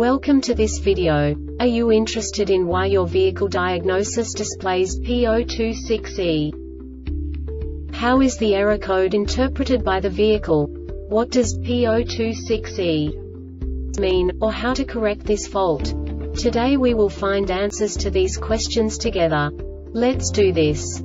Welcome to this video. Are you interested in why your vehicle diagnosis displays P026E? How is the error code interpreted by the vehicle? What does P026E mean, or how to correct this fault? Today we will find answers to these questions together. Let's do this.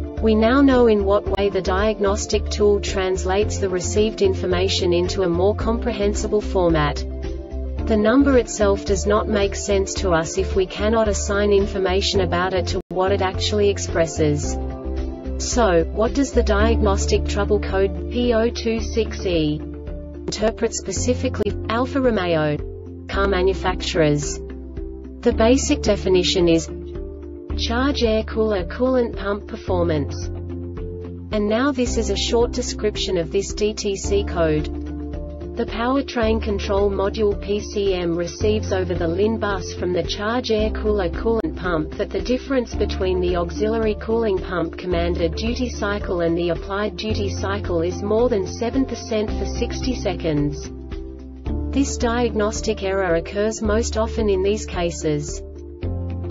We now know in what way the diagnostic tool translates the received information into a more comprehensible format. The number itself does not make sense to us if we cannot assign information about it to what it actually expresses. So, what does the diagnostic trouble code P026E interpret specifically for Alfa Romeo car manufacturers? The basic definition is charge air cooler coolant pump performance. And now this is a short description of this DTC code. The powertrain control module PCM receives over the LIN bus from the charge air cooler coolant pump that the difference between the auxiliary cooling pump commanded duty cycle and the applied duty cycle is more than 7% for 60 seconds. This diagnostic error occurs most often in these cases.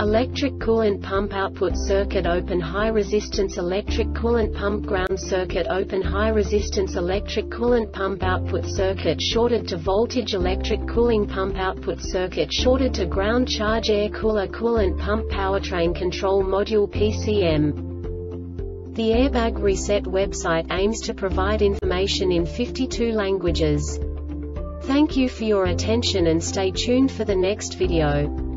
Electric coolant pump output circuit open high resistance electric coolant pump ground circuit open high resistance electric coolant pump output circuit shorted to voltage electric cooling pump output circuit shorted to ground charge air cooler coolant pump powertrain control module PCM. The Airbag Reset website aims to provide information in 52 languages. Thank you for your attention and stay tuned for the next video.